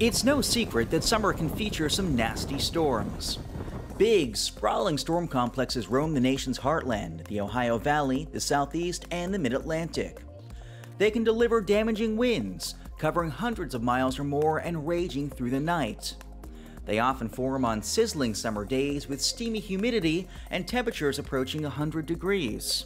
It's no secret that summer can feature some nasty storms. Big, sprawling storm complexes roam the nation's heartland, the Ohio Valley, the Southeast, and the Mid-Atlantic. They can deliver damaging winds, covering hundreds of miles or more and raging through the night. They often form on sizzling summer days with steamy humidity and temperatures approaching 100 degrees.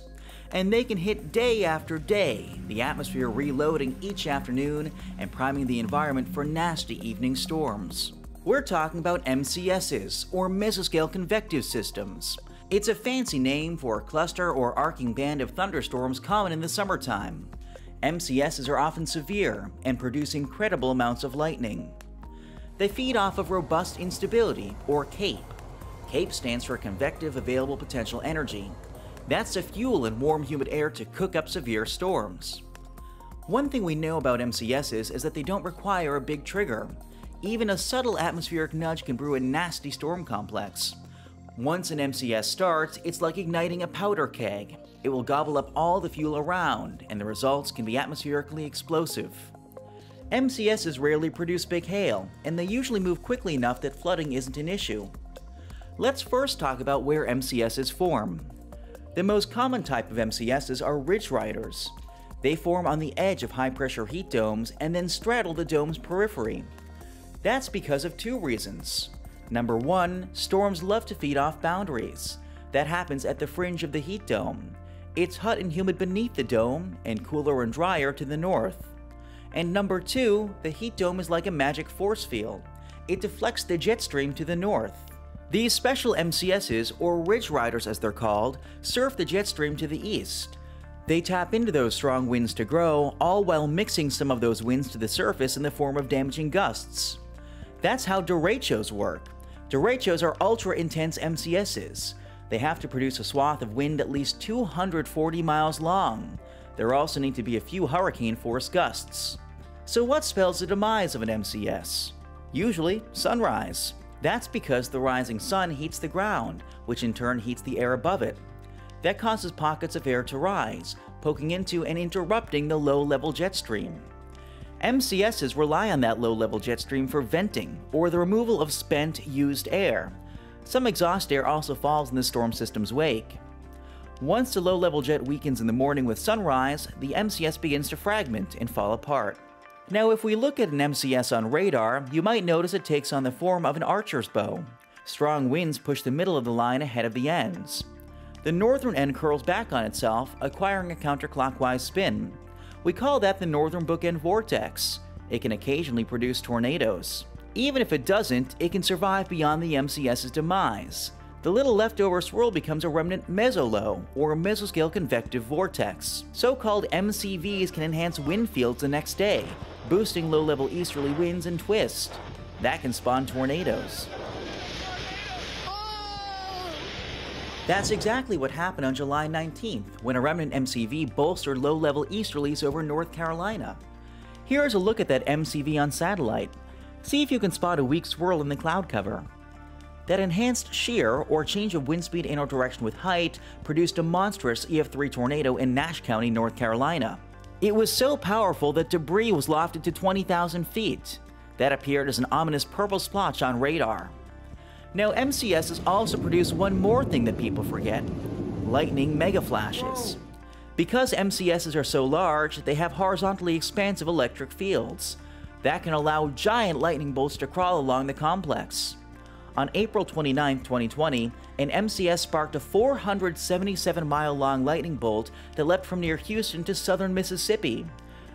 And they can hit day after day, the atmosphere reloading each afternoon and priming the environment for nasty evening storms. We're talking about MCSs, or mesoscale convective systems. It's a fancy name for a cluster or arcing band of thunderstorms common in the summertime. MCSs are often severe and produce incredible amounts of lightning. They feed off of robust instability, or CAPE. CAPE stands for Convective Available Potential Energy. That's the fuel in warm, humid air to cook up severe storms. One thing we know about MCSs is that they don't require a big trigger. Even a subtle atmospheric nudge can brew a nasty storm complex. Once an MCS starts, it's like igniting a powder keg. It will gobble up all the fuel around, and the results can be atmospherically explosive. MCSs rarely produce big hail, and they usually move quickly enough that flooding isn't an issue. Let's first talk about where MCSs form. The most common type of MCSs are ridge riders. They form on the edge of high-pressure heat domes and then straddle the dome's periphery. That's because of two reasons. Number one, storms love to feed off boundaries. That happens at the fringe of the heat dome. It's hot and humid beneath the dome and cooler and drier to the north. And number two, the heat dome is like a magic force field. It deflects the jet stream to the north. These special MCSs, or ridge riders as they're called, surf the jet stream to the east. They tap into those strong winds to grow, all while mixing some of those winds to the surface in the form of damaging gusts. That's how derechos work. Derechos are ultra-intense MCSs. They have to produce a swath of wind at least 240 miles long. There also need to be a few hurricane-force gusts. So what spells the demise of an MCS? Usually, sunrise. That's because the rising sun heats the ground, which in turn heats the air above it. That causes pockets of air to rise, poking into and interrupting the low-level jet stream. MCSs rely on that low-level jet stream for venting, or the removal of spent, used air. Some exhaust air also falls in the storm system's wake. Once the low-level jet weakens in the morning with sunrise, the MCS begins to fragment and fall apart. Now, if we look at an MCS on radar, you might notice it takes on the form of an archer's bow. Strong winds push the middle of the line ahead of the ends. The northern end curls back on itself, acquiring a counterclockwise spin. We call that the northern bookend vortex. It can occasionally produce tornadoes. Even if it doesn't, it can survive beyond the MCS's demise. The little leftover swirl becomes a remnant mesolow, or mesoscale convective vortex. So-called MCVs can enhance wind fields the next day, boosting low-level easterly winds and twists. That can spawn tornadoes. That's exactly what happened on July 19th, when a remnant MCV bolstered low-level easterlies over North Carolina. Here's a look at that MCV on satellite. See if you can spot a weak swirl in the cloud cover. That enhanced shear, or change of wind speed and or direction with height, produced a monstrous EF3 tornado in Nash County, North Carolina. It was so powerful that debris was lofted to 20,000 feet. That appeared as an ominous purple splotch on radar. Now, MCSs also produce one more thing that people forget: lightning megaflashes. Because MCSs are so large, they have horizontally expansive electric fields. That can allow giant lightning bolts to crawl along the complex. On April 29, 2020, an MCS sparked a 477-mile-long lightning bolt that leapt from near Houston to southern Mississippi.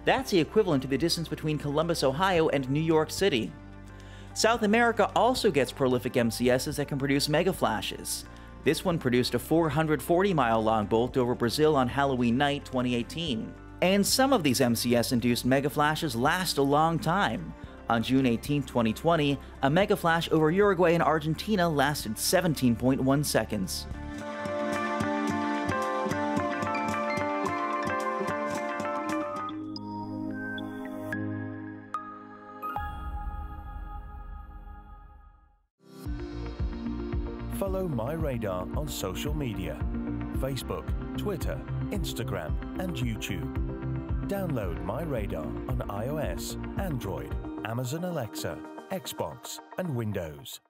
That's the equivalent to the distance between Columbus, Ohio, and New York City. South America also gets prolific MCSs that can produce megaflashes. This one produced a 440-mile-long bolt over Brazil on Halloween night 2018. And some of these MCS-induced megaflashes last a long time. On June 18, 2020, a megaflash over Uruguay and Argentina lasted 17.1 seconds. Follow MyRadar on social media: Facebook, Twitter, Instagram, and YouTube. Download MyRadar on iOS, Android, Amazon Alexa, Xbox, and Windows.